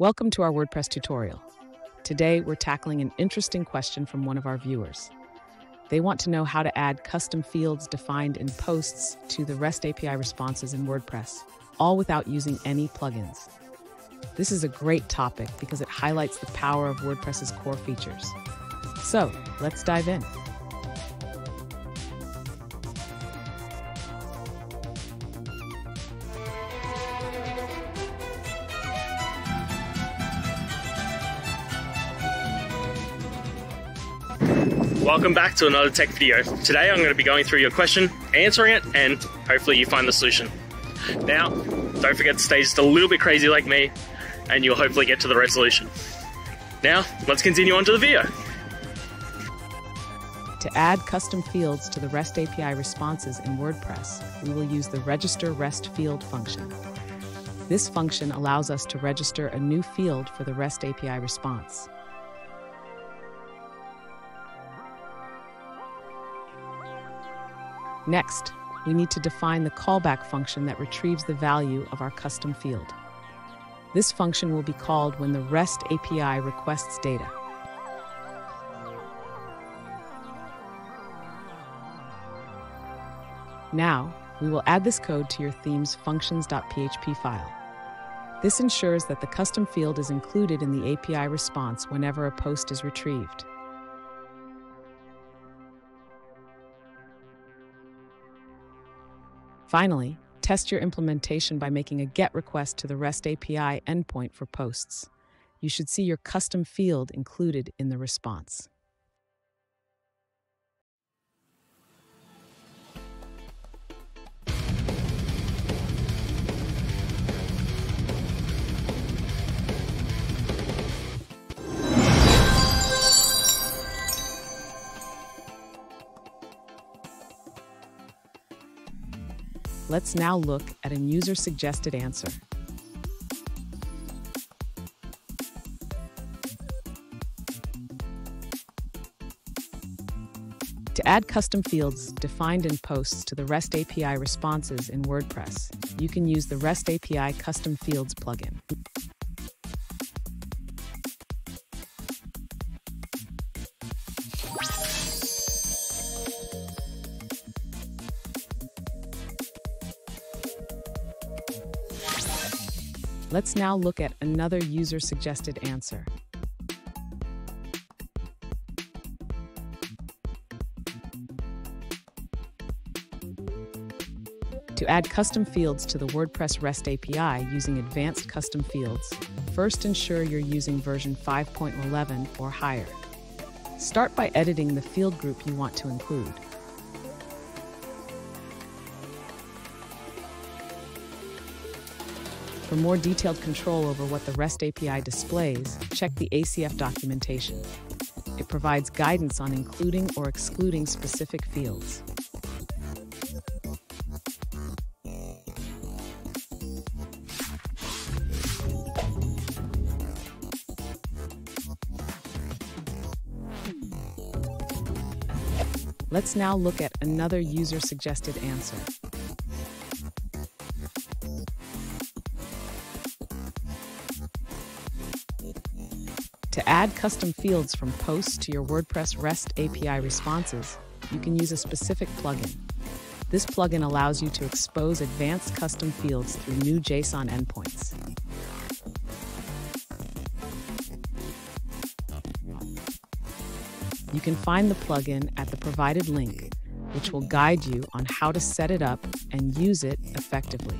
Welcome to our WordPress tutorial. Today, we're tackling an interesting question from one of our viewers. They want to know how to add custom fields defined in posts to the REST API responses in WordPress, all without using any plugins. This is a great topic because it highlights the power of WordPress's core features. So, let's dive in. Welcome back to another tech video. Today I'm going to be going through your question, answering it, and hopefully you find the solution. Now, don't forget to stay just a little bit crazy like me, and you'll hopefully get to the resolution. Now, let's continue on to the video. To add custom fields to the REST API responses in WordPress, we will use the register_rest_field function. This function allows us to register a new field for the REST API response. Next, we need to define the callback function that retrieves the value of our custom field. This function will be called when the REST API requests data. Now, we will add this code to your theme's functions.php file. This ensures that the custom field is included in the API response whenever a post is retrieved. Finally, test your implementation by making a GET request to the REST API endpoint for posts. You should see your custom field included in the response. Let's now look at a user-suggested answer. To add custom fields defined in posts to the REST API responses in WordPress, you can use the REST API Custom Fields plugin. Let's now look at another user-suggested answer. To add custom fields to the WordPress REST API using Advanced Custom Fields, first ensure you're using version 5.11 or higher. Start by editing the field group you want to include. For more detailed control over what the REST API displays, check the ACF documentation. It provides guidance on including or excluding specific fields. Let's now look at another user-suggested answer. To add custom fields from posts to your WordPress REST API responses, you can use a specific plugin. This plugin allows you to expose advanced custom fields through new JSON endpoints. You can find the plugin at the provided link, which will guide you on how to set it up and use it effectively.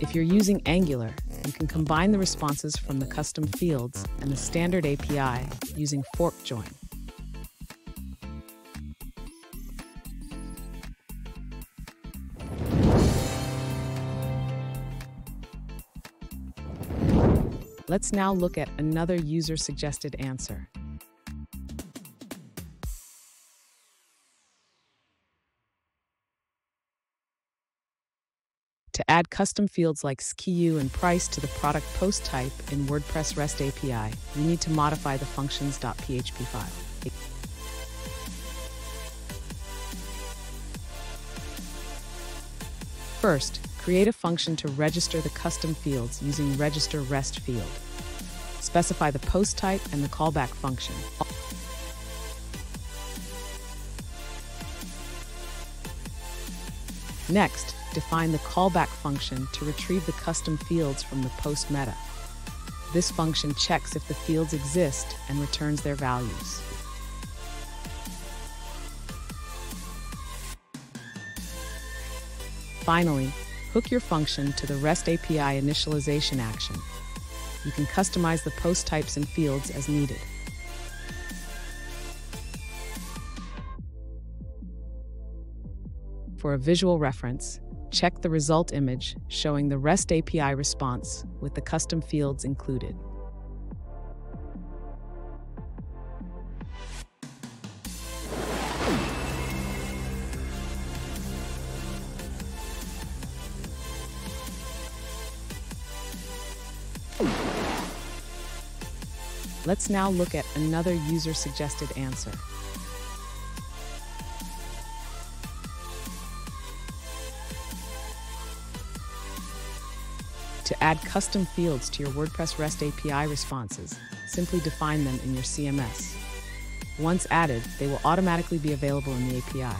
If you're using Angular, you can combine the responses from the custom fields and the standard API using forkJoin. Let's now look at another user-suggested answer. To add custom fields like SKU and price to the product post type in WordPress REST API, you need to modify the functions.php file. First, create a function to register the custom fields using register_rest_field. Specify the post type and the callback function. Next, define the callback function to retrieve the custom fields from the post meta. This function checks if the fields exist and returns their values. Finally, hook your function to the REST API initialization action. You can customize the post types and fields as needed. For a visual reference, check the result image showing the REST API response with the custom fields included. Let's now look at another user-suggested answer. To add custom fields to your WordPress REST API responses, simply define them in your CMS. Once added, they will automatically be available in the API.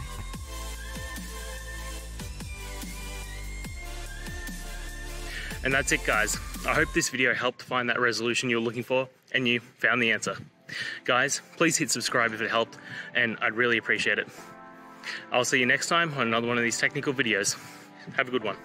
And that's it, guys. I hope this video helped find that resolution you're looking for and you found the answer. Guys, please hit subscribe if it helped, and I'd really appreciate it. I'll see you next time on another one of these technical videos. Have a good one.